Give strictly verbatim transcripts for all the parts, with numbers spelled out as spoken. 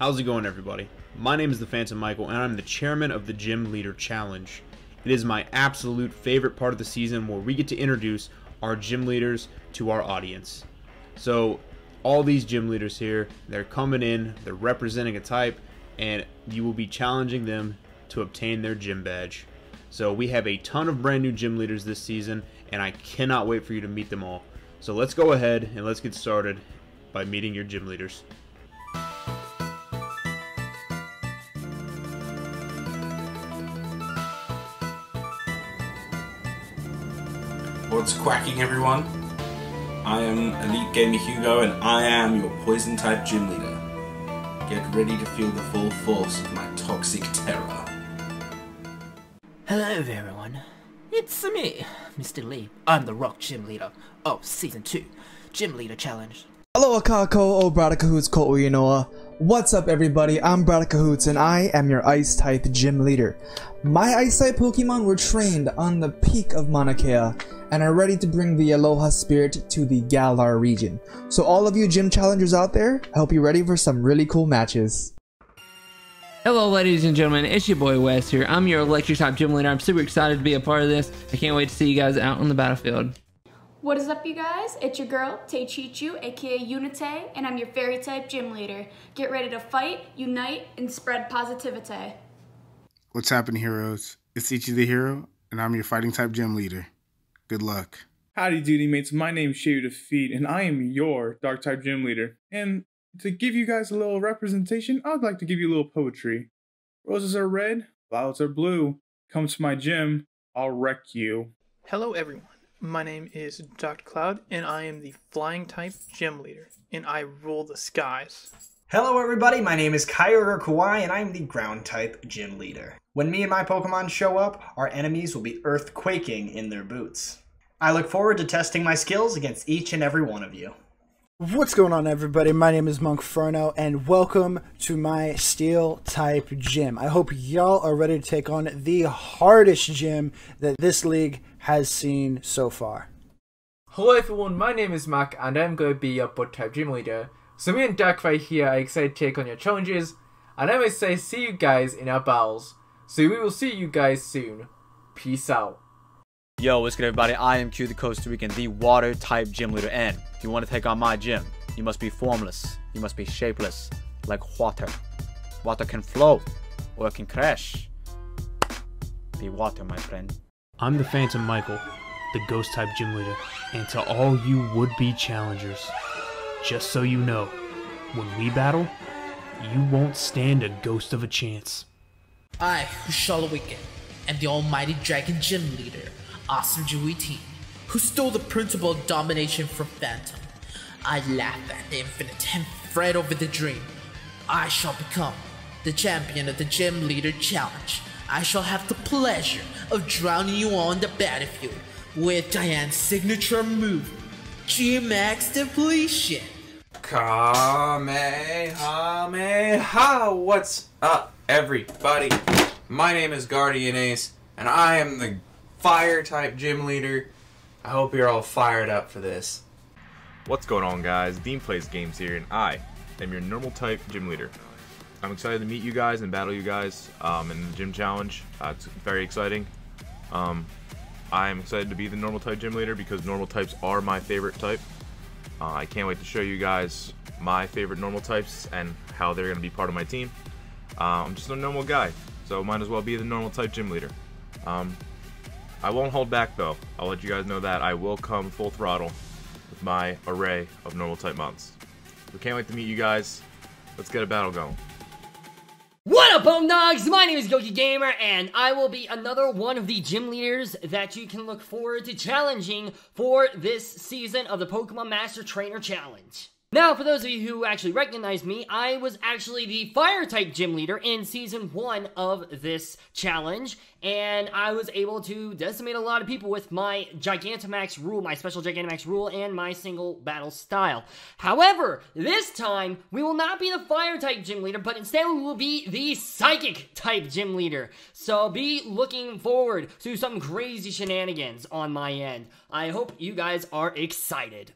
How's it going, everybody? My name is The Phantom Michael, and I'm the chairman of the Gym Leader Challenge. It is my absolute favorite part of the season where we get to introduce our gym leaders to our audience. So all these gym leaders here, they're coming in, they're representing a type, and you will be challenging them to obtain their gym badge. So we have a ton of brand new gym leaders this season, and I cannot wait for you to meet them all. So let's go ahead and let's get started by meeting your gym leaders. What's quacking, everyone? I am Elite Gamer Hugo, and I am your poison type gym leader. Get ready to feel the full force of my toxic terror. Hello everyone, it's me, Mister Lee. I'm the rock gym leader of season two Gym Leader Challenge. Aloha kako o Brad Kahoots ko uinoa. What's up everybody, I'm Brad Kahoots and I am your ice type gym leader. My ice type Pokemon were trained on the peak of Mauna Kea and are ready to bring the Aloha Spirit to the Galar region. So all of you gym challengers out there, I hope you're ready for some really cool matches. Hello ladies and gentlemen, it's your boy Wes here. I'm your electric type gym leader. I'm super excited to be a part of this. I can't wait to see you guys out on the battlefield. What is up you guys? It's your girl Taechichu, aka Unite, and I'm your fairy type gym leader. Get ready to fight, unite, and spread positivity. What's happening, heroes? It's Ichi the Hero, and I'm your fighting type gym leader. Good luck. Howdy duty mates, my name is Shade Of Defeat, and I am your dark type gym leader. And to give you guys a little representation, I'd like to give you a little poetry. Roses are red, clouds are blue. Come to my gym, I'll wreck you. Hello everyone, my name is Doctor Cloud, and I am the flying type gym leader, and I rule the skies. Hello everybody, my name is Kyogre Kawaii, and I am the ground type gym leader. When me and my Pokemon show up, our enemies will be earthquaking in their boots. I look forward to testing my skills against each and every one of you. What's going on everybody, my name is Monkferno, and welcome to my steel type gym. I hope y'all are ready to take on the hardest gym that this league has seen so far. Hello everyone, my name is Mark, and I'm going to be your bot type gym leader. So me and Dak right here are excited to take on your challenges, and I would say see you guys in our battles. So we will see you guys soon. Peace out. Yo, what's good everybody? I am Q the Costa Rican, the water type gym leader, and if you want to take on my gym, you must be formless, you must be shapeless, like water. Water can flow, or it can crash. Be water, my friend. I'm the Phantom Michael, the ghost type gym leader, and to all you would-be challengers, just so you know, when we battle, you won't stand a ghost of a chance. I, Shall Awaken, am the almighty dragon gym leader, Awesome G W T, who stole the principle of domination from Phantom. I laugh at the infinite and fret over the dream. I shall become the champion of the Gym Leader Challenge. I shall have the pleasure of drowning you on the battlefield with Diane's signature move, G-Max Depletion. Kamehameha! What's up, everybody? My name is Guardian Ace, and I am the fire-type gym leader. I hope you're all fired up for this. What's going on, guys? DeanPlaysGames here, and I am your normal-type gym leader. I'm excited to meet you guys and battle you guys um, in the gym challenge. Uh, it's very exciting. Um, I'm excited to be the normal-type gym leader because normal types are my favorite type. Uh, I can't wait to show you guys my favorite normal types and how they're going to be part of my team. Uh, I'm just a normal guy, so might as well be the normal-type gym leader. Um, I won't hold back though, I'll let you guys know that I will come full throttle with my array of normal type mods. We can't wait to meet you guys, let's get a battle going. What up home dogs, my name is Goki Gamer and I will be another one of the gym leaders that you can look forward to challenging for this season of the Pokemon Master Trainer Challenge. Now, for those of you who actually recognize me, I was actually the fire-type gym leader in season one of this challenge, and I was able to decimate a lot of people with my Gigantamax rule, my special Gigantamax rule, and my single battle style. However, this time, we will not be the fire-type gym leader, but instead we will be the psychic-type gym leader. So be looking forward to some crazy shenanigans on my end. I hope you guys are excited.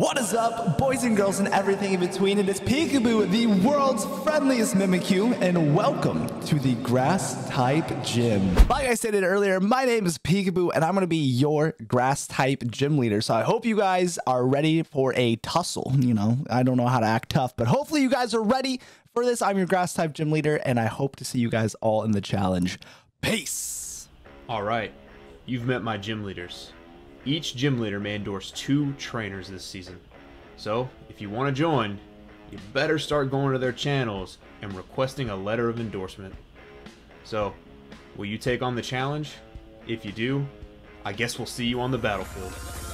What is up, boys and girls and everything in between? It is Peekaboo, the world's friendliest Mimikyu, and welcome to the Grass-type Gym. Like I stated earlier, my name is Peekaboo, and I'm going to be your Grass-type Gym leader. So I hope you guys are ready for a tussle. You know, I don't know how to act tough, but hopefully you guys are ready for this. I'm your Grass-type Gym leader, and I hope to see you guys all in the challenge. Peace! All right, you've met my Gym leaders. Each gym leader may endorse two trainers this season. So, if you want to join, you better start going to their channels and requesting a letter of endorsement. So, will you take on the challenge? If you do, I guess we'll see you on the battlefield.